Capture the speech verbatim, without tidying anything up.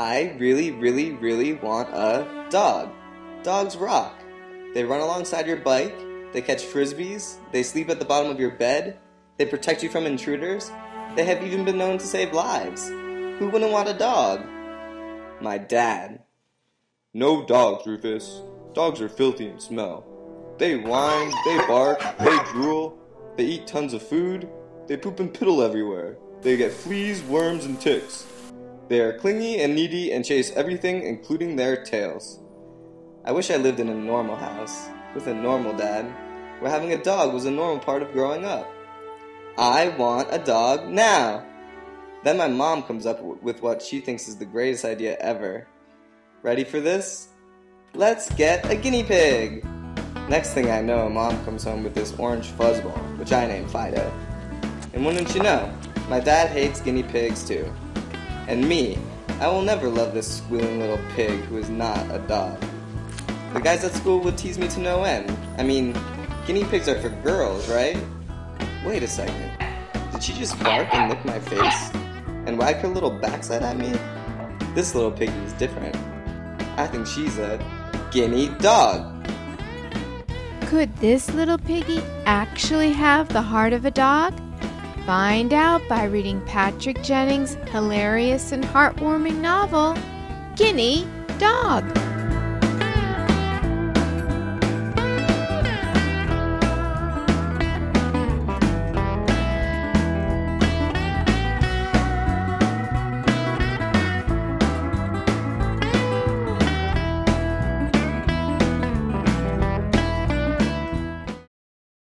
I really, really, really want a dog. Dogs rock. They run alongside your bike, they catch frisbees, they sleep at the bottom of your bed, they protect you from intruders, they have even been known to save lives. Who wouldn't want a dog? My dad. No dogs, Rufus. Dogs are filthy and smell. They whine, they bark, they drool, they eat tons of food, they poop and piddle everywhere, they get fleas, worms, and ticks. They are clingy and needy and chase everything, including their tails. I wish I lived in a normal house, with a normal dad, where having a dog was a normal part of growing up. I want a dog now! Then my mom comes up with what she thinks is the greatest idea ever. Ready for this? Let's get a guinea pig! Next thing I know, mom comes home with this orange fuzzball, which I named Fido. And wouldn't you know, my dad hates guinea pigs too. And me, I will never love this squealing little pig who is not a dog. The guys at school would tease me to no end. I mean, guinea pigs are for girls, right? Wait a second. Did she just bark and lick my face? And wag her little backside at me? This little piggy is different. I think she's a guinea dog. Could this little piggy actually have the heart of a dog? Find out by reading Patrick Jennings' hilarious and heartwarming novel, Guinea Dog.